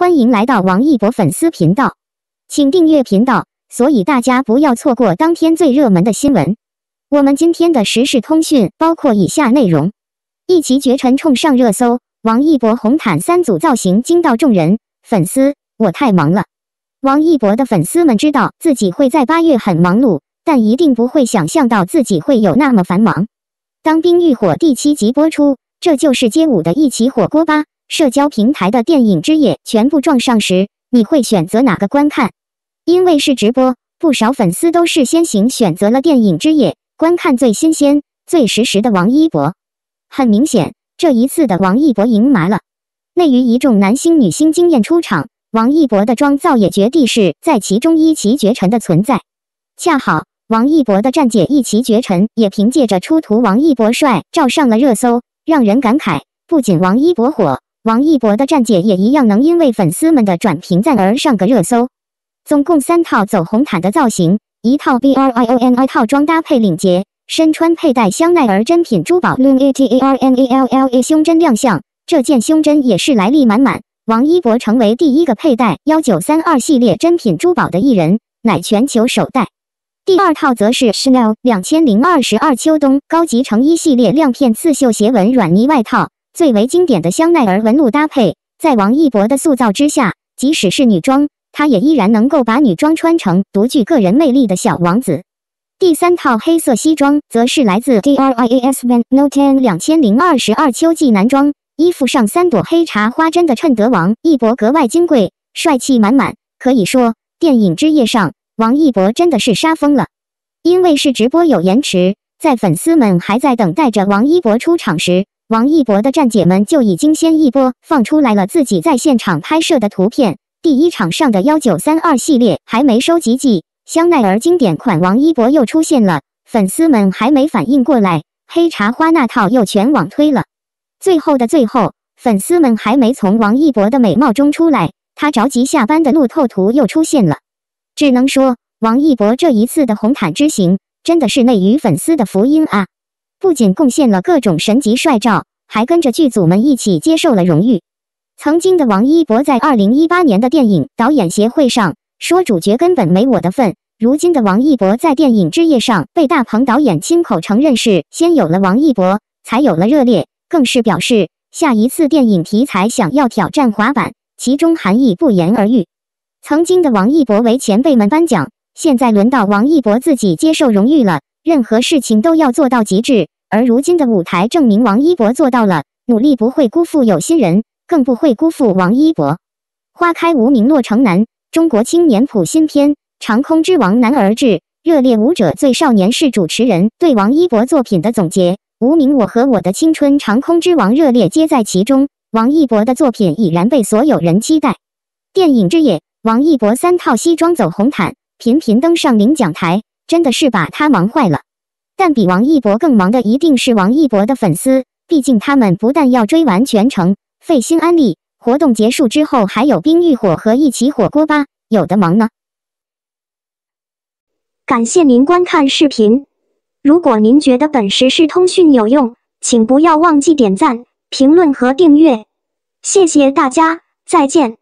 欢迎来到王一博粉丝频道，请订阅频道，所以大家不要错过当天最热门的新闻。我们今天的时事通讯包括以下内容：一骑绝尘冲上热搜，王一博红毯三组造型惊到众人，粉丝，我太忙了。王一博的粉丝们知道自己会在8月很忙碌，但一定不会想象到自己会有那么繁忙。当兵遇火第7集播出，这就是街舞的一起火锅吧。 社交平台的电影之夜全部撞上时，你会选择哪个观看？因为是直播，不少粉丝都是先行选择了电影之夜，观看最新鲜、最实时的王一博。很明显，这一次的王一博赢麻了。内娱一众男星女星惊艳出场，王一博的妆造也绝地是在其中一骑绝尘的存在。恰好王一博的站姐一骑绝尘也凭借着出图王一博帅照上了热搜，让人感慨，不仅王一博火。 王一博的站姐也一样能因为粉丝们的转评赞而上个热搜。总共3套走红毯的造型，一套 BRIONI 套装搭配领结，身穿佩戴香奈儿珍品珠宝 LUNATARNALLA 胸针亮相。这件胸针也是来历满满，王一博成为第一个佩戴1932系列珍品珠宝的艺人，乃全球首戴。第2套则是 Chanel 2022秋冬高级成衣系列亮片刺绣斜纹软呢外套。 最为经典的香奈儿纹路搭配，在王一博的塑造之下，即使是女装，他也依然能够把女装穿成独具个人魅力的小王子。第3套黑色西装则是来自 DRIES VAN NOTEN 2022秋季男装，衣服上3朵黑茶花针的衬得王一博格外金贵，帅气满满。可以说，电影之夜上，王一博真的是杀疯了。因为是直播有延迟，在粉丝们还在等待着王一博出场时。 王一博的站姐们就已经先一波放出来了自己在现场拍摄的图片。第1场上的1932系列还没收集季，香奈儿经典款王一博又出现了，粉丝们还没反应过来，黑茶花那套又全网推了。最后的最后，粉丝们还没从王一博的美貌中出来，他着急下班的路透图又出现了。只能说，王一博这一次的红毯之行，真的是内娱粉丝的福音啊！ 不仅贡献了各种神级帅照，还跟着剧组们一起接受了荣誉。曾经的王一博在2018年的电影导演协会上说主角根本没我的份，如今的王一博在电影之夜上被大鹏导演亲口承认是先有了王一博，才有了热烈，更是表示下一次电影题材想要挑战滑板，其中含义不言而喻。曾经的王一博为前辈们颁奖，现在轮到王一博自己接受荣誉了。 任何事情都要做到极致，而如今的舞台证明王一博做到了。努力不会辜负有心人，更不会辜负王一博。花开无名落城南，中国青年谱新篇，长空之王男儿志，热烈舞者最少年是主持人对王一博作品的总结。无名，我和我的青春，长空之王热烈皆在其中。王一博的作品已然被所有人期待。电影之夜，王一博3套西装走红毯，频频登上领奖台。 真的是把他忙坏了，但比王一博更忙的一定是王一博的粉丝，毕竟他们不但要追完全程，费心安利，活动结束之后还有冰浴火和一起火锅吧，有的忙呢。感谢您观看视频，如果您觉得本时事通讯有用，请不要忘记点赞、评论和订阅，谢谢大家，再见。